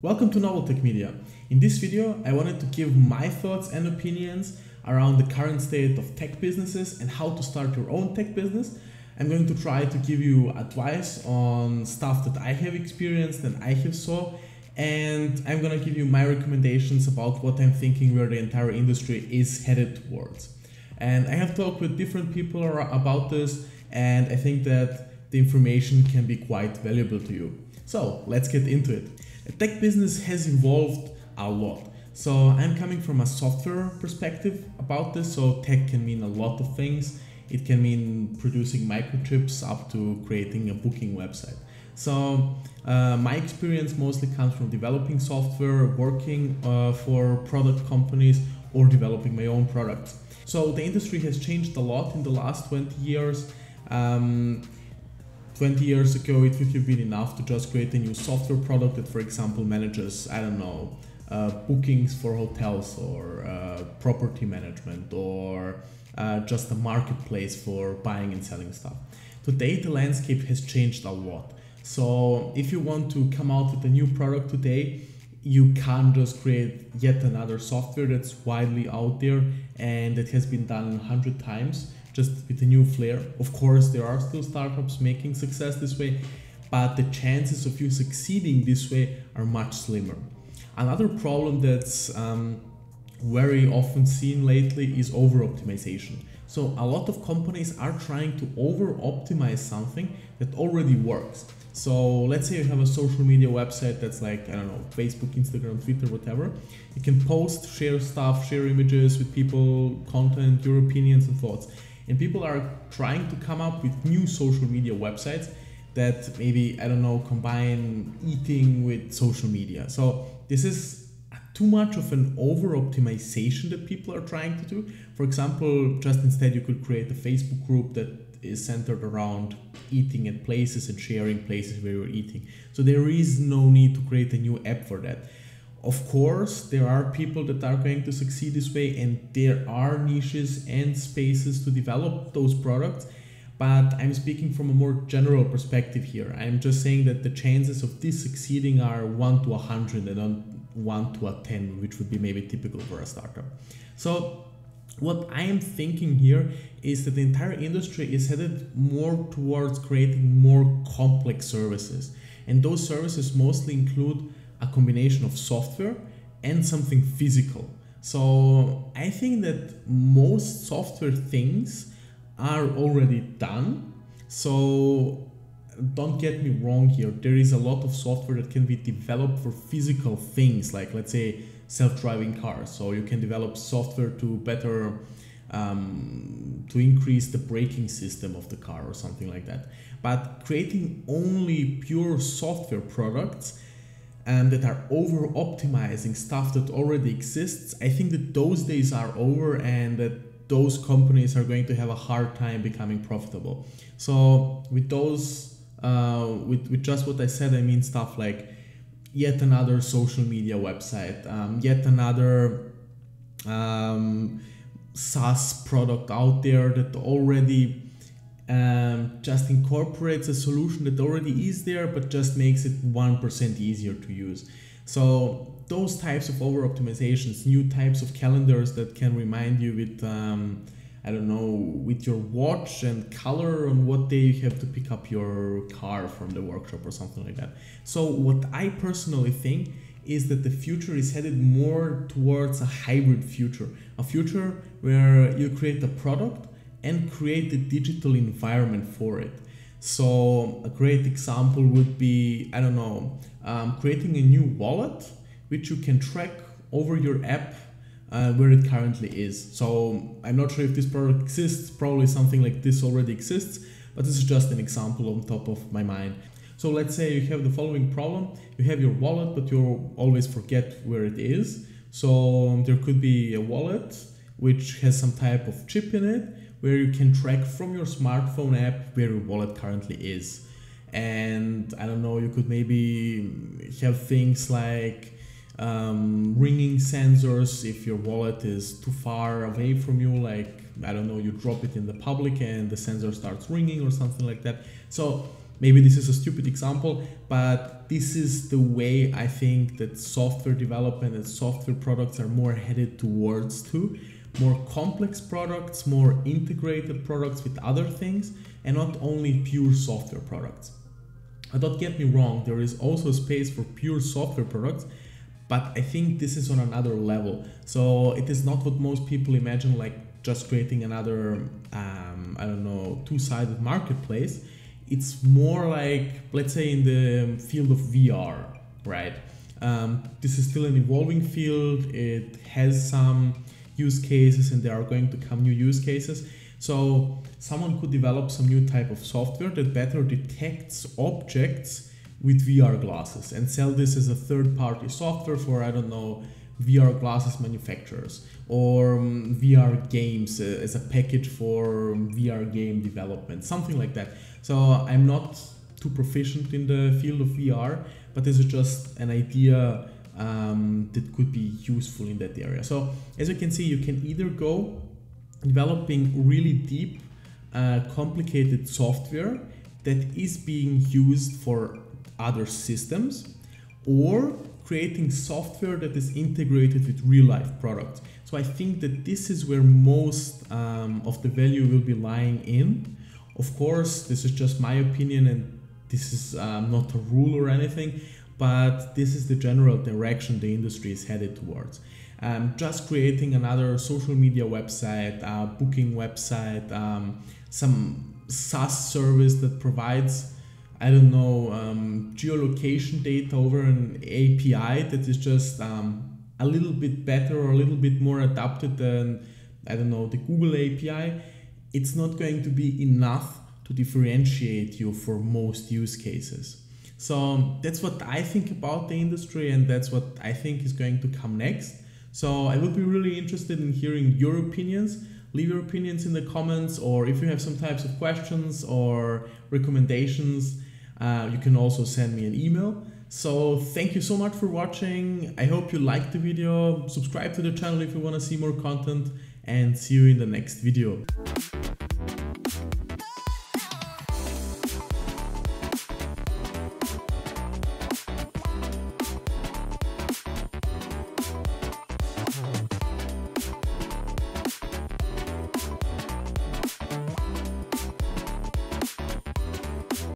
Welcome to NovelTech Media. In this video, I wanted to give my thoughts and opinions around the current state of tech businesses and how to start your own tech business. I'm going to try to give you advice on stuff that I have experienced and I have saw, and I'm going to give you my recommendations about what I'm thinking where the entire industry is headed towards. And I have talked with different people about this, and I think that the information can be quite valuable to you. So let's get into it. The tech business has evolved a lot. So I'm coming from a software perspective about this. So tech can mean a lot of things. It can mean producing microchips up to creating a booking website. So my experience mostly comes from developing software, working for product companies, or developing my own products. So the industry has changed a lot in the last 20 years. 20 years ago, it would have been enough to just create a new software product that, for example, manages, I don't know, bookings for hotels, or property management, or just a marketplace for buying and selling stuff. Today, the landscape has changed a lot. So if you want to come out with a new product today, you can't just create yet another software that's widely out there and that has been done 100 times. Just with a new flair. Of course, there are still startups making success this way, but the chances of you succeeding this way are much slimmer. Another problem that's very often seen lately is over-optimization. So a lot of companies are trying to over-optimize something that already works. So let's say you have a social media website that's like, I don't know, Facebook, Instagram, Twitter, whatever. You can post, share stuff, share images with people, content, your opinions and thoughts. And people are trying to come up with new social media websites that maybe, I don't know, combine eating with social media. So this is too much of an over-optimization that people are trying to do. For example, just instead you could create a Facebook group that is centered around eating at places and sharing places where you're eating. So there is no need to create a new app for that. Of course, there are people that are going to succeed this way, and there are niches and spaces to develop those products, but I'm speaking from a more general perspective here. I'm just saying that the chances of this succeeding are 1 to 100 and not 1 to 10, which would be maybe typical for a startup. So what I am thinking here is that the entire industry is headed more towards creating more complex services, and those services mostly include a combination of software and something physical. So I think that most software things are already done. So don't get me wrong here. There is a lot of software that can be developed for physical things, like let's say self-driving cars. So you can develop software to better to increase the braking system of the car or something like that. But creating only pure software products that are over-optimizing stuff that already exists, I think that those days are over and that those companies are going to have a hard time becoming profitable. So with those, with just what I said, I mean stuff like yet another social media website, yet another SaaS product out there that already just incorporates a solution that already is there, but just makes it 1% easier to use. So those types of over optimizations, new types of calendars that can remind you with, I don't know, with your watch and color on what day you have to pick up your car from the workshop or something like that. So what I personally think is that the future is headed more towards a hybrid future, a future where you create a product and create a digital environment for it. So a great example would be, I don't know, creating a new wallet which you can track over your app where it currently is. So I'm not sure if this product exists, probably something like this already exists, but this is just an example on top of my mind. So let's say you have the following problem. You have your wallet, but you always forget where it is. So there could be a wallet which has some type of chip in it, where you can track from your smartphone app where your wallet currently is. And I don't know, you could maybe have things like ringing sensors if your wallet is too far away from you, like, I don't know, you drop it in the public and the sensor starts ringing or something like that. So Maybe this is a stupid example, but this is the way I think that software development and software products are more headed towards too. More complex products, more integrated products with other things, and not only pure software products. But don't get me wrong, there is also space for pure software products, but I think this is on another level. So it is not what most people imagine, like just creating another, I don't know, two-sided marketplace. It's more like, let's say, in the field of VR, right? This is still an evolving field. It has some use cases and there are going to come new use cases. So someone could develop some new type of software that better detects objects with VR glasses and sell this as a third-party software for, I don't know, VR glasses manufacturers or VR games as a package for VR game development, something like that. So I'm not too proficient in the field of VR, but this is just an idea that could be useful in that area. So as you can see, you can either go developing really deep, complicated software that is being used for other systems, or creating software that is integrated with real-life products. So I think that this is where most of the value will be lying in. Of course, this is just my opinion and this is not a rule or anything, but this is the general direction the industry is headed towards. Just creating another social media website, booking website, some SaaS service that provides, I don't know, geolocation data over an API that is just a little bit better or a little bit more adapted than, I don't know, the Google API. It's not going to be enough to differentiate you for most use cases. So that's what I think about the industry and that's what I think is going to come next. So I would be really interested in hearing your opinions. Leave your opinions in the comments, or if you have some types of questions or recommendations, you can also send me an email. So thank you so much for watching. I hope you liked the video. Subscribe to the channel if you want to see more content, and see you in the next video.